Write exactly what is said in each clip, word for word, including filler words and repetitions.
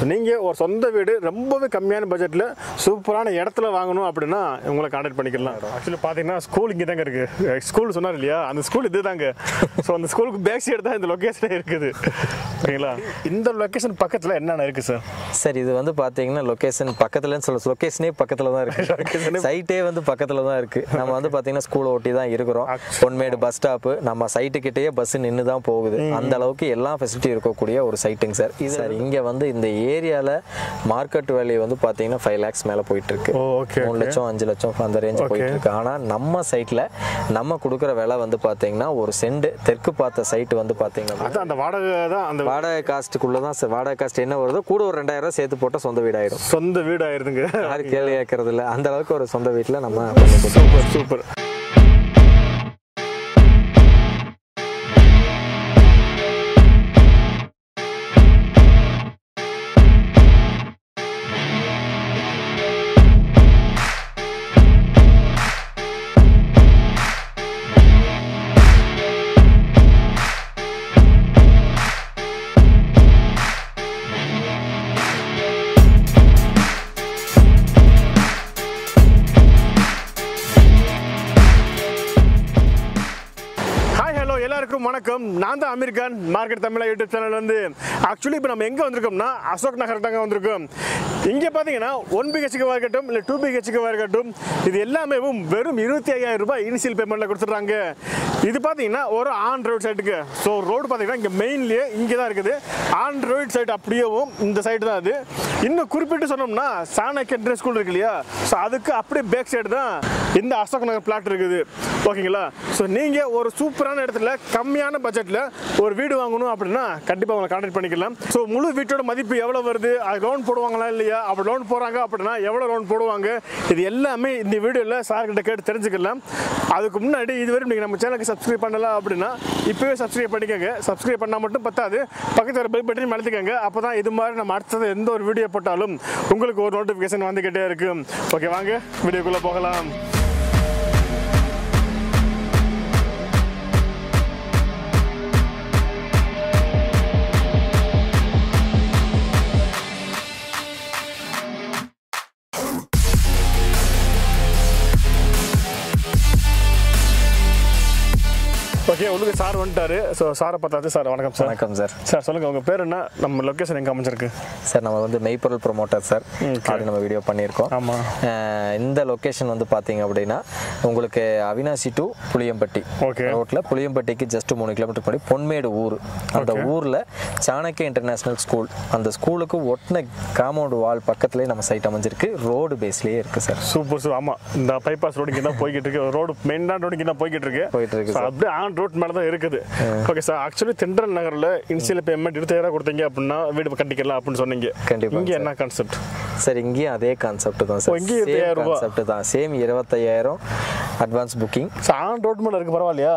So, நீங்க ஒரு சொந்த வீடு ரொம்பவே கம்மியான பட்ஜெட்ல சூப்பரான இடத்துல வாங்கணும் அப்படினா உங்களை கான்டாக்ட் பண்ணிக்கலாம். एक्चुअली பாத்தீங்கன்னா ஸ்கூல் இங்க தான் இருக்கு. ஸ்கூல் சொன்னாரு இல்லையா? அந்த ஸ்கூல் இதுதாங்க. சோ அந்த ஸ்கூலுக்கு பேக் சைடு தான் இந்த லொகேஷன் இருக்குது. சரிங்களா? இந்த லொகேஷன் பக்கத்துல என்னென்ன இருக்கு சார்? சார் இது வந்து பாத்தீங்கன்னா லொகேஷன் பக்கத்துலன்னு சொல்ல லொகேஷனே பக்கத்துல தான் இருக்கு. சைட்டே வந்து பக்கத்துல தான் இருக்கு. நம்ம வந்து பாத்தீங்கன்னா ஸ்கூல் ஓட்டி தான் இருக்குறோம். பொன்மேடு பஸ் ஸ்டாப் நம்ம சைட் கிட்டயே பஸ் நின்னு தான் போகுது. அந்த அளவுக்கு எல்லா ஃபெசிலிட்டி இருக்க கூடிய ஒரு சைட்டுங்க சார். சார் இங்க வந்து இந்த ஏரியால மார்க்கெட் வேல்யூ வந்து பாத்தீங்கன்னா five lakhs மேல போயிட்டு இருக்கு. மூணு லட்சம் அஞ்சு லட்சம் அந்த ரேஞ்ச் போயிட்டு இருக்கு. ஆனா நம்ம சைட்ல நம்ம குடுக்குற விலை வந்து பாத்தீங்கன்னா ஒரு சென்ட் தெற்கு பார்த்த சைட் வந்து பாத்தீங்கன்னா அந்த வாடகை தான் அந்த வாடகை காஸ்ட்க்குள்ள தான் சார். வாடகை காஸ்ட் என்ன வருதோ கூட ஒரு ரெண்டாயிரம் ரூபாய் சேர்த்து போட்டா சொந்த வீடு ஆயிடும். சொந்த வீடு ஆயிடுதுங்க. யாரும் கேள்வி கேட்கறது இல்ல. அந்த அளவுக்கு ஒரு சொந்த வீட்டுல நம்ம சூப்பர் சூப்பர் வணக்கம். நான் தான் Amir Khan, market Tamizha YouTube channel. வந்து ஆக்சுவலி இப்போ நம்ம எங்கே வந்திருக்கோம்னா அசோக் நகர் தாங்க வந்திருக்கோம். இங்கே பார்த்தீங்கன்னா ஒன் பிஹெச்கேவாக இருக்கட்டும் இல்லை டூ பிஹெச்கேவாக இருக்கட்டும் இது எல்லாமே வெறும் இருபத்தி ஐயாயிரம் ரூபாய் இனிஷியல் பேமெண்ட்டில் கொடுத்துட்றாங்க. இது பார்த்தீங்கன்னா ஒரு ஆன் ரோட் சைட்டுக்கு. ஸோ ரோடு பார்த்தீங்கன்னா இங்கே மெயின்லேயே இங்கே தான் இருக்குது. ஆன் ரோட் சைட் அப்படியேவும் இந்த சைடு தான் அது. இன்னும் குறிப்பிட்டு சொன்னோம்னா சாணக்கென்ட்ரி ஸ்கூல் இருக்கு இல்லையா? ஸோ அதுக்கு அப்படியே பேக் சைடு தான் இந்த அசோக் நகர் பிளாட் இருக்குது. ஓகேங்களா? ஸோ நீங்கள் ஒரு சூப்பரான இடத்துல கம்மியான பட்ஜெட்டில் ஒரு வீடு வாங்கணும் அப்படின்னா கண்டிப்பாக உங்களை கான்டாக்ட் பண்ணிக்கலாம். ஸோ முழு வீட்டோட மதிப்பு எவ்வளோ வருது, அது லோன் போடுவாங்களா இல்லையா, அப்படி லோன் போகிறாங்க அப்படின்னா எவ்வளோ லோன் போடுவாங்க, இது எல்லாமே இந்த வீடியோவில் சார்கிட்ட கேட்டு தெரிஞ்சுக்கலாம். அதுக்கு முன்னாடி இதுவரை நீங்கள் நம்ம சேனலுக்கு சப்ஸ்கிரைப் பண்ணலாம் அப்படின்னா இப்போவே சப்ஸ்கிரைப் பண்ணிக்கோங்க. சப்ஸ்கிரைப் பண்ணால் மட்டும் பத்தாது, பக்கத்தில் பெல் பட்டனையும் அழுத்திக்கோங்க. அப்போ தான் இது மாதிரி நம்ம அடுத்தது எந்த ஒரு வீடியோ போட்டாலும் உங்களுக்கு ஒரு நோட்டிஃபிகேஷன் வந்துக்கிட்டே இருக்கும். ஓகே, வாங்க வீடியோக்குள்ளே போகலாம். ஓகே, உங்களுக்கு சார் வந்துட்டாரு. ஸோ சாரை பார்த்தாச்சு. சார் வணக்கம் சார். வணக்கம் சார். சார் சொல்லுங்கள், உங்கள் பேர் என்ன, நம்ம லொக்கேஷன் எங்கே அமைஞ்சிருக்கு? சார் நம்ம வந்து மெய்ப்பொருள் ப்ரொமோட்டர் சார். அப்படி நம்ம வீடியோ பண்ணியிருக்கோம். ஆமாம். இந்த லொக்கேஷன் வந்து பார்த்தீங்க அப்படின்னா உங்களுக்கு அவினாசி டு புளியம்பட்டி ஓகே ரோட்டில், புளியம்பட்டிக்கு ஜஸ்ட் மூணு கிலோமீட்டர் பண்ணி பொன்மேடு ஊர். அந்த ஊரில் சாணக்கிய இன்டர்நேஷ்னல் ஸ்கூல், அந்த ஸ்கூலுக்கு ஒட்டின காம்பவுண்ட் வால் பக்கத்துலேயே நம்ம சைட் அமைஞ்சிருக்கு. ரோடு பேஸ்லேயே இருக்குது சார். Super sir. ஆமாம், இந்த பைபாஸ் ரோடுக்கு தான் போய்கிட்டு இருக்கு. ரோடு மெயினான ரோடுக்கு தான் போய்கிட்டு இருக்கு போயிட்டு இருக்கு சார். அப்படியே ஆன் ரோட் மேல தான் இருக்குது. Okay sir. ஆக்சுவலி திண்டல் நகர்ல இனிஷியல் பேமெண்ட் இருபத்தாயிரம் கொடுத்தீங்க அப்படின்னா வீடு கட்டிக்கலாம் அப்படின்னு சொன்னீங்க. இங்க என்ன கான்செப்ட் சார்? இங்கேயும் அதே கான்செப்ட் தான் சார். இங்கே இருபத்தாயிரம் கான்செப்ட் தான், சேம் இருபத்தாயிரம் அட்வான்ஸ் புக்கிங். ஆன் ரோட் மேல இருக்கு, பரவாயில்லையா?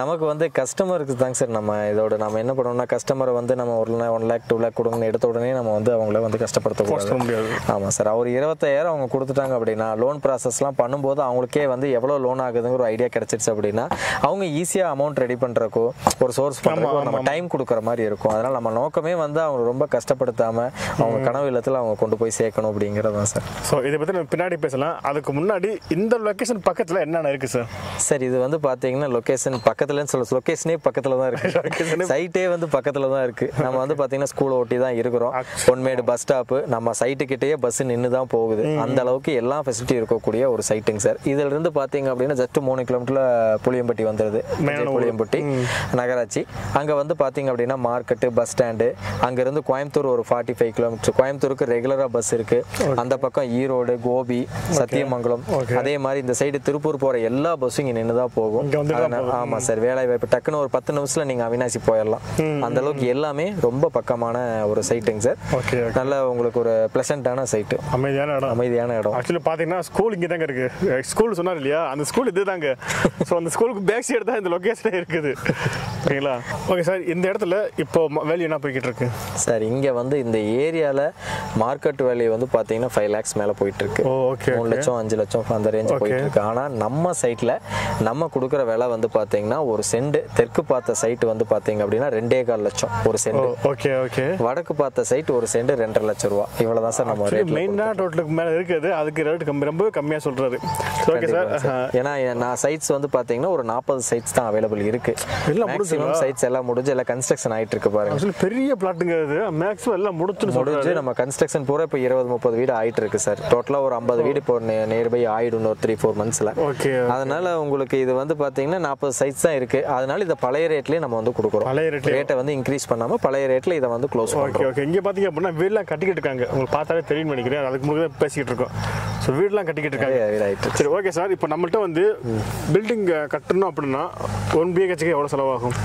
நமக்கு வந்து கஸ்டமருக்கு தாங்க சார். நம்ம இதோட நம்ம என்ன பண்ணுவோம்னா கஸ்டமரை வந்து நம்ம ஒரு ஒன் லேக் டூ லேக் கொடுங்கன்னு எடுத்த உடனே நம்ம வந்து அவங்கள வந்து கஷ்டப்படுத்த முடியாது. ஆமாம் சார். அவர் இருபத்தாயிரம் அவங்க கொடுத்துட்டாங்க அப்படின்னா லோன் ப்ராசஸ்லாம் பண்ணும்போது அவங்களுக்கே வந்து எவ்வளோ லோன் ஆகுதுங்கிற ஒரு ஐடியா கிடைச்சிருச்சு அப்படின்னா அவங்க ஈஸியாக அமௌண்ட் ரெடி பண்ணுறக்கோ ஒரு சோர்ஸ் பண்ணுறக்கோ நம்ம டைம் கொடுக்குற மாதிரி இருக்கும். அதனால் நம்ம நோக்கமே வந்து அவங்க ரொம்ப கஷ்டப்படுத்தாமல் அவங்க கனவு இல்லத்தில் அவங்க கொண்டு போய் சேர்க்கணும் அப்படிங்கிறது தான் சார். ஸோ இதை பற்றி நம்ம பின்னாடி பேசலாம். அதுக்கு முன்னாடி இந்த லொக்கேஷன் பக்கத்தில் என்னென்ன இருக்குது சார்? சார் இது வந்து பார்த்தீங்கன்னா லொக்கேஷன் பக்கத்துலன்னு சொல்ல லொக்கேஷனே பக்கத்தில் தான் இருக்குது. சைட்டே வந்து பக்கத்தில் தான் இருக்குது. நம்ம வந்து பார்த்தீங்கன்னா ஸ்கூல் ஓட்டி தான் இருக்கிறோம். பொன்மேடு பஸ் ஸ்டாப்பு நம்ம சைட்டு கிட்டேயே பஸ் நின்று தான் போகுது. அந்த அளவுக்கு எல்லா ஃபெசிலிட்டி இருக்கக்கூடிய ஒரு சைட்டுங்க சார். இதிலிருந்து பார்த்தீங்க அப்படின்னா ஜஸ்ட் மூணு கிலோமீட்டரில் புளியம்பட்டி வந்துருது. புளியம்பட்டி நகராட்சி. அங்க வந்து பாத்தீங்க அப்படின்னா மார்க்கெட், பஸ் ஸ்டாண்டு, அங்கிருந்து கோயம்புத்தூர் ஒரு ஃபார்ட்டி ஃபைவ் கிலோமீட்டர் கோயம்புத்தூருக்கு ரெகுலரா பஸ் இருக்கு. அந்த பக்கம் ஈரோடு, கோபி, சத்தியமங்கலம், அதே மாதிரி இந்த சைடு திருப்பூர் போற எல்லா பஸ்ஸும் இங்க நின்றுதான் போகும். ஆமா சார். வேலை வாய்ப்பு டக்குன்னு ஒரு பத்து நிமிஷத்துல நீங்க அவினாசி போயிடலாம். அந்த அளவுக்கு எல்லாமே ரொம்ப பக்கமான ஒரு சைட்டுங்க சார். நல்ல உங்களுக்கு ஒரு பிளசண்டான சைட்டு, அமைதியான இடம். அமைதியான இடம். ஆக்சுவலி பாத்தீங்கன்னா ஸ்கூல் இங்க தாங்க இருக்கு. ஸ்கூல் சொன்னாரு இல்லையா? அந்த ஸ்கூல் இதுதாங்க. ஸோ அந்த ஸ்கூலுக்கு பேக் சைடு தான் இந்த லொகேஷன் இருக்குது. சரிங்களா? Okay sir. இந்த இடத்துல இப்போ வேல்யூ என்ன போய்கிட்டு இருக்கு சார்? இங்கே வந்து இந்த ஏரியாவில் மார்க்கெட் வேல்யூ வந்து பார்த்தீங்கன்னா ஃபைவ் லேக்ஸ் மேலே போயிட்டு இருக்கு. மூணு லட்சம் அஞ்சு லட்சம் அந்த ரேஞ்ச் போயிட்டு இருக்கு. ஆனால் நம்ம சைட்டில் நம்ம கொடுக்குற விலை வந்து பார்த்தீங்கன்னா ஒரு செண்டு தெற்கு பார்த்த சைட்டு வந்து பார்த்தீங்க அப்படின்னா ரெண்டே கால் லட்சம் ஒரு செண்டு. Okay okay. வடக்கு பார்த்த சைட் ஒரு செண்டு ரெண்டரை லட்சம் ரூபா. இவ்வளோதான் சார் நம்ம மெயினாக ரோட்டுக்கு மேலே இருக்குது. அதுக்கு ரேட் கம்மி ரொம்ப கம்மியாக சொல்கிறது. Okay sir. ஏன்னா நான் சைட்ஸ் வந்து பார்த்தீங்கன்னா ஒரு நாற்பது சைட்ஸ் தான் அவைலபிள் இருக்குது. இல்லை மேக்ஸிமம் சைட்ஸ் எல்லாம் முடிஞ்சு எல்லாம் கன்ஸ்ட்ரக்ஷன் ஆகிட்டு இருக்கு பாருங்க. பெரிய பிளாட்டுங்கிறது மேக்ஸிமம் எல்லாம் முடிச்சு முடிஞ்சு நம்ம கன்ஸ்ட்ரக்ஷன் பூரா இப்போ இருபது முப்பது வீடு ஆகிட்டு இருக்கு சார். டோட்டலாக ஒரு ஐம்பது வீடு இப்போ நியர்பை ஆயிடும் ஒரு த்ரீ ஃபோர் மந்த்ஸில். ஓகே. அதனால உங்களுக்கு இது வந்து பார்த்தீங்கன்னா நாற்பது சைட்ஸ் தான் இருக்குது. அதனால இதை பழைய ரேட்லேயே நம்ம வந்து கொடுக்குறோம். பழைய ரேட் ரேட்டை வந்து இன்க்ரீஸ் பண்ணாமல் பழைய ரேட்டில் இதை வந்து க்ளோஸ் பண்ணுறோம். Okay okay. இங்கே பார்த்தீங்க அப்படின்னா வீடெலாம் கட்டிக்கிட்டு இருக்காங்க. உங்களுக்கு பார்த்தாலே தெரியும் நினைக்கிறேன். அதுக்கு முன்னாடி தான் பேசிக்கிட்டு இருக்கோம். ஸோ வீடெலாம் கட்டிக்கிட்டு இருக்காங்க. வீடு ஆகிட்டு. சரி ஓகே சார். இப்போ நம்மள்கிட்ட வந்து பில்டிங் கட்டணும் அப்படின்னா ஒன் பிஹெச்கே எவ்வளோ செலவாகும்?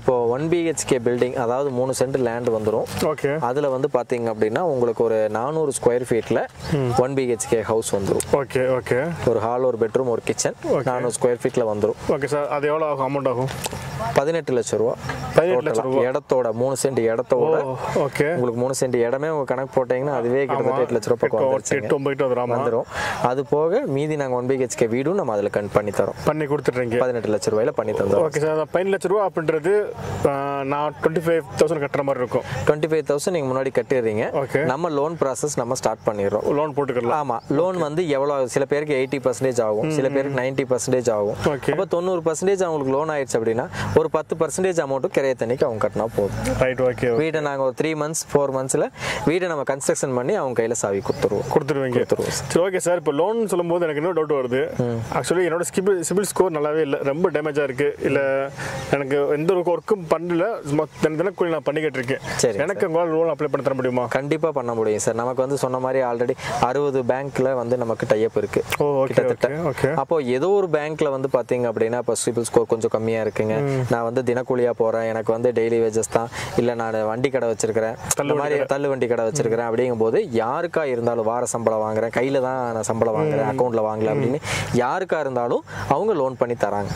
இப்போ ஒன் பிஹெச்கே பில்டிங் அதாவது மூணு சென்ட் லேண்ட் வந்துடும். ஓகே. அதில் வந்து பார்த்தீங்க அப்படின்னா உங்களுக்கு ஒரு நானூறு ஸ்கொயர் ஃபீட்டில் ஒன் பிஹெச்கே ஹவுஸ் வந்துடும். Okay okay. ஒரு ஹால் ஒரு பெட்ரூம் ஒரு கிச்சன் நானூறு ஸ்கொயர் ஃபீட்டில் வந்துடும். Okay sir. அது எவ்வளோ ஆகும் அமௌண்ட் ஆகும்? பதினெட்டு லட்சம் ரூபா. பதினெட்டு லட்சம் ரூபா இடத்தோட மூணு சென்ட் இடத்தோட. ஓகே. உங்களுக்கு மூணு சென்ட் இடமே உங்கள் கணக்கு போட்டிங்கன்னா அதுவே கிட்டத்தட்ட எட்டு லட்ச ரூபா பக்கம் வந்துடும். அது போக மீதி நாங்கள் ஒன் பிஹெச்கே வீடும் நம்ம அதில் கன் பண்ணி தரோம். பண்ணி கொடுத்துட்றீங்க. பதினெட்டு லட்ச ரூபாயில் பண்ணி தந்தோம். Okay sir. பதினெட்டு லட்ச ரூபா அப்படின்றது நான் இருபத்தி ஐந்து ஆயிரம் கட்டற மாதிரி இருக்கும். இருபத்தி ஐந்து ஆயிரம் நீங்க முன்னாடி கட்டிறீங்க. நம்ம லோன் process நம்ம ஸ்டார்ட் பண்ணிரோம். லோன் போட்டுக்கலாம். ஆமா, லோன் வந்து எவ்வளவு சில பேருக்கு எண்பது சதவீதம் ஆகும், சில பேருக்கு தொண்ணூறு சதவீதம் ஆகும். அப்ப தொண்ணூறு சதவீதம் அவங்களுக்கு லோன் ஆயிருச்சு அப்படினா ஒரு பத்து சதவீதம் அமௌண்ட் கிரைய தண்ணிக்கு அவங்க கட்டنا போகுது. Right okay. வீட நாங்க ஒரு மூன்று மாதம் நான்கு மாதத்துல வீட நம்ம கன்ஸ்ட்ரக்ஷன் பண்ணி அவங்க கையில சாவி கொடுத்துருவோம். கொடுத்துருவீங்க. சரி ஓகே சார். இப்போ லோன் சொல்லும்போது எனக்கு என்ன டவுட் வருது? एक्चुअली என்னோட சிபில் ஸ்கோர் நல்லாவே இல்ல, ரொம்ப டேமேஜா இருக்கு. இல்ல எனக்கு எந்த ஒரு ஒர்க்கும் பண்ணல, நான் பண்ணிக்கிட்டு இருக்கேன். எனக்கு லோன் அப்ளை பண்ண தர முடியுமா? கண்டிப்பாக பண்ண முடியும் சார். நமக்கு வந்து சொன்ன மாதிரி ஆல்ரெடி அறுபது பேங்க்கில் வந்து நமக்கு டைப் இருக்குது. அப்போ ஏதோ ஒரு பேங்க்கில் வந்து பார்த்தீங்க அப்படின்னா இப்போ சிபில் ஸ்கோர் கொஞ்சம் கம்மியாக இருக்குங்க, நான் வந்து தினக்கூலியாக போகிறேன், எனக்கு வந்து டெய்லி வேஜஸ் தான், இல்லை நான் வண்டி கடை வச்சிருக்கிறேன், இந்த மாதிரி தள்ளு வண்டி கடை வச்சிருக்கிறேன் அப்படிங்கும் போது யாருக்கா இருந்தாலும் வார சம்பளம் வாங்குறேன், கையில் தான் நான் சம்பளம் வாங்குறேன், அக்கௌண்ட்டில் வாங்கல அப்படின்னு யாருக்கா இருந்தாலும் அவங்க லோன் பண்ணி தராங்க.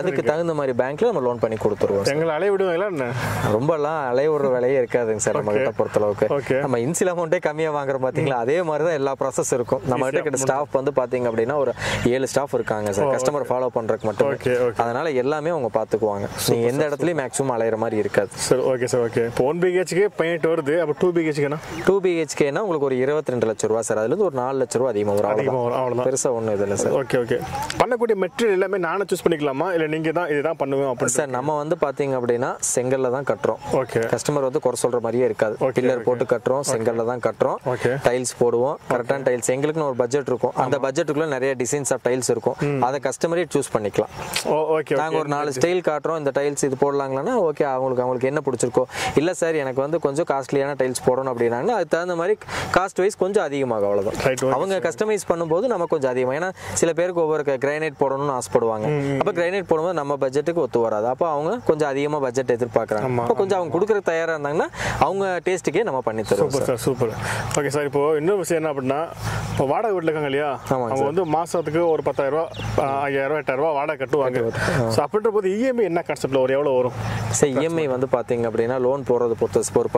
அதுக்கு தகுந்த மாதிரி பேங்க்ல நம்ம லோன் பண்ணி கொடுத்துருவோம். எங்களை அலைய விடுவாங்களா என்ன? ரொம்பலாம் அலைய விடுற வேலையே இருக்காதுங்க சார். நம்ம கிட்ட பொறுத்த அளவுக்கு நம்ம இன்சியல் அமௌண்ட்டே கம்மியாக வாங்குறோம் பார்த்தீங்களா, அதே மாதிரி தான் எல்லா ப்ராசஸ் இருக்கும். நம்ம கிட்ட கிட்ட ஸ்டாஃப் வந்து பார்த்தீங்க அப்படின்னா ஒரு ஏழு ஸ்டாஃப் இருக்காங்க சார், கஸ்டமர் ஃபாலோ பண்ணுறதுக்கு மட்டும். அதனால எல்லாமே அவங்க பார்த்துக்குவாங்க. நீங்கள் எந்த இடத்துலையும் மேக்ஸிமம் அலையிற மாதிரி இருக்காது சார். Okay sir. ஓகே. இப்போ ஒன் பிஹெச்கே பதினெட்டு வருது, அப்போ டூ பிஹெச்கேனா டூ பிஹெச்கேனா உங்களுக்கு ஒரு இருபத்தி ரெண்டு லட்ச ரூபா சார். அதுலேருந்து ஒரு நாலு லட்ச ரூபா அதிகமாக வரும். அவ்வளோதான், பெருசாக ஒன்றும் இது இல்லை சார். Okay okay. பண்ணக்கூடிய மெட்டீரியல் எல்லாமே நானே சூஸ் பண்ணிக்கலாமா? இல்ல நீங்க தான் இதுதான் பண்ணுவீங்க அப்படி சார்? நம்ம வந்து பாத்தீங்க அப்படினா செங்கல்ல தான் கட்டறோம். ஓகே. கஸ்டமர் வந்து குறை சொல்ற மாதிரியே இருக்காது. பில்லர் போட்டு கட்டறோம், செங்கல்ல தான் கட்டறோம். டைல்ஸ் போடுவோம், கரெக்டான டைல்ஸ். செங்கலுக்கு ஒரு பட்ஜெட் இருக்கும், அந்த பட்ஜெட்டுக்குள்ள நிறைய டிசைன்ஸ் ஆஃப் டைல்ஸ் இருக்கும். அத கஸ்டமரே சாய்ஸ் பண்ணிக்கலாம். ஓகே. நாங்க ஒரு நாலு ஸ்டைல் காட்றோம், இந்த டைல்ஸ் இது போடலாம்னா ஓகே, அவங்களுக்கு அவங்களுக்கு என்ன பிடிச்சிருக்கோ. இல்ல சார் எனக்கு வந்து கொஞ்சம் காஸ்ட்லியான டைல்ஸ் போடணும் அப்படினாங்கன்னா அது தகுந்த மாதிரி காஸ்ட் வைஸ் கொஞ்சம் அதிகமாக அவ்வளவுதான். அவங்க கஸ்டமைஸ் பண்ணும்போது நம்ம கொஞ்சம் அதிகமாக, ஏன்னா சில பேருக்கு ஒவ்வொரு கிரானைட் போடணும்னு ஆசைப்படுவாங்க. அப்ப கிரானைட் போடும்போது நம்ம பட்ஜெட்டுக்கு ஒத்து வராது. அப்போ அவங்க கொஞ்சம் அதிகமாக பட்ஜெட் எதிர்பார்க்குறாங்க. அப்போ கொஞ்சம் அவங்க கொடுக்குற தயாராக இருந்தாங்கன்னா அவங்க டேஸ்ட்டுக்கே நம்ம பண்ணி தருவோம். Super sir, super. Okay sir. இப்போது இன்னொரு விஷயம் என்ன அப்படின்னா, இப்போ வாடகை வீட்டில் இருக்காங்க இல்லையா, அவங்க வந்து மாதத்துக்கு ஒரு பத்தாயிரரூவா ஐயாயிரரூவா எட்டாயிரரூவா வாடகை கட்டுவாங்க. ஸோ அப்படின்ற போது இஎம்ஐ என்ன கான்செப்டில் ஒரு எவ்வளோ வரும் சார்? இஎம்ஐ வந்து பார்த்தீங்க அப்படின்னா லோன் போடுறது பொறுத்த ஒரு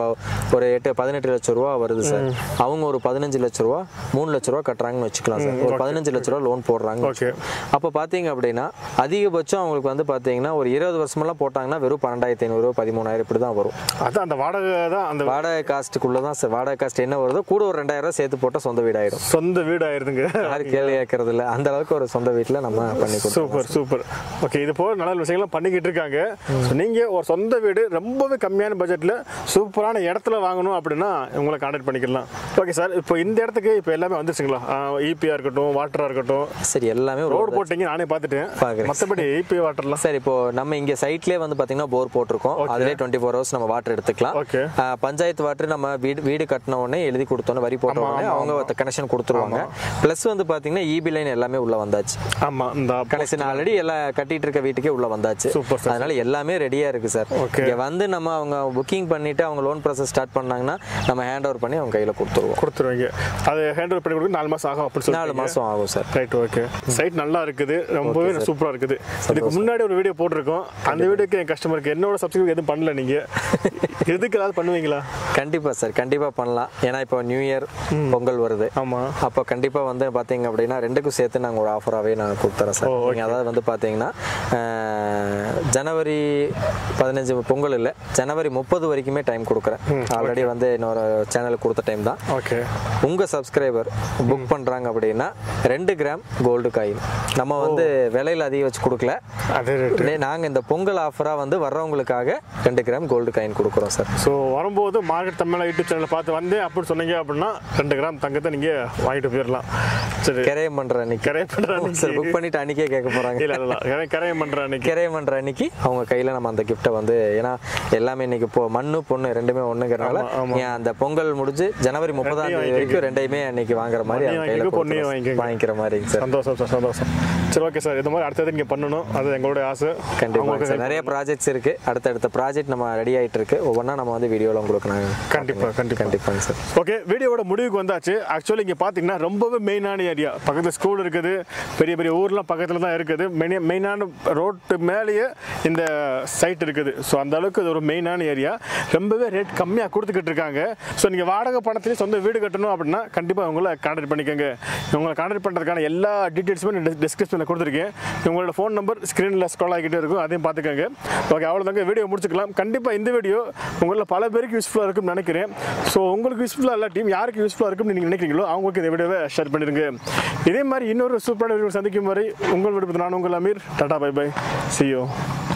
ஒரு எட்டு பதினெட்டு லட்ச ரூபா வருது சார். அவங்க ஒரு பதினஞ்சு லட்ச ரூபா மூணு லட்ச ரூபா கட்டுறாங்கன்னு வச்சுக்கலாம் சார். ஒரு பதினஞ்சு லட்ச ரூபா லோன் போடுறாங்க. ஓகே. அப்போ பார்த்தீங்க அப்படின்னா அதிக பட்சம் அவங்களுக்கு வந்து பாத்தீங்கன்னா ஒரு இருபது வருஷமெல்லாம் போட்டாங்கன்னா வெறும் பன்னெண்டாயிரத்தி ஐநூறு பதிமூணாயிரம் இப்படி தான் வரும். அதான் அந்த வாடகை தான், அந்த வாடகை காஸ்ட்டுக்குள்ளதான் சார். வாடகை காஸ்ட் என்ன வருதோ கூட ஒரு ரெண்டாயிரம் ரூபாய் சேர்த்து போட்டால் சொந்த வீடு ஆயிடும். சொந்த வீடு ஆயிருதுங்க, யாரும் கேள்வி கேட்கறது இல்லை. அந்த அளவுக்கு ஒரு சொந்த வீட்டில் நம்ம பண்ணி கொடுப்போம். Super super. ஓகே. இது போக நல்ல விஷயங்கள்லாம் பண்ணிக்கிட்டு இருக்காங்க. நீங்கள் ஒரு சொந்த வீடு ரொம்பவே கம்மியான பட்ஜெட்டில் சூப்பரான இடத்துல வாங்கணும் அப்படின்னா உங்களை கான்டாக்ட் பண்ணிக்கலாம். Okay sir. இப்போ இந்த இடத்துக்கு இப்போ எல்லாமே வந்துருச்சுங்களா? ஈபியாக இருக்கட்டும், வாட்டராக இருக்கட்டும். சரி, எல்லாமே ரோடு போட்டிங்க நானே பார்த்துட்டேன். மற்றபடி சார் இப்போ நம்ம இங்க சைட்லயே வந்து பாத்தீங்கன்னா போர் போட்டிருக்கோம். அதுலயே இருபத்தி நான்கு ஹவர்ஸ் நம்ம வாட்டர் எடுத்துக்கலாம். பஞ்சாயத்து வாட்டர் நம்ம வீடு வீடு கட்டின உடனே எழுதி கொடுத்தோன்னு வரி போட்ட உடனே அவங்க கனெக்ஷன் கொடுத்துருவாங்க. பிளஸ் வந்து பாத்தீங்கன்னா ஈபி லைன் எல்லாமே உள்ள வந்தாச்சு. ஆமா, இந்த கனெக்ஷன் ஆல்ரெடி எல்லாம் கட்டிட்டு இருக்க வீட்டுக்கே உள்ள வந்தாச்சு. அதனால எல்லாமே ரெடியா இருக்கு சார். இங்க வந்து நம்ம அவங்க புக்கிங் பண்ணிட்டு அவங்க லோன் ப்ராசஸ் ஸ்டார்ட் பண்ணாங்கன்னா நம்ம ஹேண்ட் ஓவர் பண்ணி அவங்க கையில கொடுத்துருவோம். கொடுத்துருவீங்க. அது ஹேண்டில் பண்ணி கொடுக்க நாலு மாதம் ஆகும் அப்படின்னு சொல்லி நாலு மாதம் ஆகும் சார். Right, okay. சைட் நல்லா இருக்குது, ரொம்பவே சூப்பராக இருக்குது. இதுக்கு முன்னாடி ஒரு வீடியோ போட்டிருக்கோம், அந்த வீடியோக்கு என் கஸ்டமருக்கு என்னோட சப்ஸ்கிரைப் எதுவும் பண்ணல. நீங்கள் எதுக்கு ஏதாவது பண்ணுவீங்களா? கண்டிப்பாக சார், கண்டிப்பாக பண்ணலாம். ஏன்னா இப்போ நியூ இயர் பொங்கல் வருது. ஆமாம், அப்போ கண்டிப்பாக வந்து பார்த்தீங்க அப்படின்னா ரெண்டுக்கும் சேர்த்து நாங்கள் ஒரு ஆஃபராகவே நாங்கள் கொடுத்துறோம் சார். அதாவது வந்து பார்த்தீங்கன்னா ஜனவரி பதினஞ்சு பொங்கல் இல்லை, ஜனவரி முப்பது வரைக்குமே டைம் கொடுக்குறேன். ஆல்ரெடி வந்து இன்னொரு சேனலுக்கு கொடுத்த டைம் தான். ஓகே, உங்கள் சப்ஸ்கிரைபர் புக் பண்ணுறாங்க அப்படின்னா ரெண்டு கிராம் கோல்டு காயின் நம்ம வந்து விலையில் அதிகம் வச்சு கொடுக்கல. அதே நாங்கள் இந்த பொங்கல் ஆஃபராக வந்து வர்றவங்களுக்காக ரெண்டு கிராம் கோல்டு காயின் கொடுக்குறோம் சார். ஸோ வரும்போது மார்க்கெட் தமிழ் யூடியூப் சேனலை பார்த்து வந்து அப்படின்னு சொன்னீங்க அப்படின்னா ரெண்டு கிராம் தங்கத்தை நீங்கள் வாங்கிட்டு போயிடலாம். சரி, கரையம் பண்ணுற அன்னைக்கு கரையம் பண்ணுற அன்னைக்கு சார் புக் பண்ணிவிட்டு அன்றைக்கே கேட்க போகிறாங்க. இல்லை இல்லை, கரையம் பண்ணுற அன்னைக்கு கரையம் பண்ணுற அன்னைக்கு அவங்க கையில் நம்ம அந்த கிஃப்ட்டை வந்து, ஏன்னா எல்லாமே இன்னைக்கு இப்போ மண்ணு பொண்ணு ரெண்டுமே ஒண்ணுங்கிறனால அந்த பொங்கல் முடிஞ்சு ஜனவரி முப்பதாம் தேதி வரைக்கும் ரெண்டையுமே அன்னைக்கு வாங்குற மாதிரி அவங்க கையில பொண்ணு வாங்கிக்கிற மாதிரி. சந்தோஷம் சார், சந்தோஷம். சரி, ஓகே சார். இந்த மாதிரி அடுத்தது நீங்கள் பண்ணணும், அது எங்களுடைய ஆசை. கண்டிப்பாக சார், நிறைய ப்ராஜெக்ட்ஸ் இருக்கு, அடுத்தடுத்த ப்ராஜெக்ட் நம்ம ரெடி ஆகிட்டு இருக்கு. ஒவ்வொன்றா நம்ம வந்து வீடியோவில் உங்களுக்கு நாங்கள் கண்டிப்பாக கண்டிப்பாக கண்டிப்பாங்க சார். ஓகே, வீடியோவோட முடிவுக்கு வந்தாச்சு. ஆக்சுவலி இங்கே பார்த்தீங்கன்னா ரொம்பவே மெயினான ஏரியா, பக்கத்தில் ஸ்கூல் இருக்குது, பெரிய பெரிய ஊர்லாம் பக்கத்தில் தான் இருக்குது. மெயின் மெயினான ரோட்டு மேலேயே இந்த சைட் இருக்குது. ஸோ அந்த அளவுக்கு இது ஒரு மெயினான ஏரியா. ரொம்பவே ரேட் கம்மியாக கொடுத்துக்கிட்டு இருக்காங்க. ஸோ நீங்கள் வாடகை பணத்துலேயும் சொந்த வீடு கட்டணும் அப்படின்னா கண்டிப்பாக உங்களை கான்டாக்ட் பண்ணிக்கோங்க. உங்களை கான்டாக்ட் பண்ணுறதுக்கான எல்லா டீட்டெயில்ஸுமே நான் டிஸ்கிரிப்ஷனில் கொடுத்துருக்கேன். உங்களோட ஃபோன் நம்பர் ஸ்க்ரீனில் ஸ்க்ரோல் ஆகிக்கிட்டே இருக்கும், அதையும் பார்த்துக்கோங்க. ஓகே, அவ்வளோதாங்க, வீடியோ முடிச்சுக்கலாம். கண்டிப்பாக இந்த வீடியோ உங்களில் பல பேருக்கு யூஸ்ஃபுல்லாக இருக்கும்னு நினைக்கிறேன். ஸோ உங்களுக்கு யூஸ்ஃபுல்லாக எல்லா டீம் யாருக்கு யூஸ்ஃபுல்லாக இருக்கும்னு நீங்கள் நினைக்கிறீங்களோ அவங்களுக்கு இந்த வீடியோவை ஷேர் பண்ணிடுங்க. இதே மாதிரி இன்னொரு சூப்பரான வீடியோ சந்திக்கும் வரை உங்கள் விடுப்பு நான் உங்கள் Amir. Tata, bye bye, see you.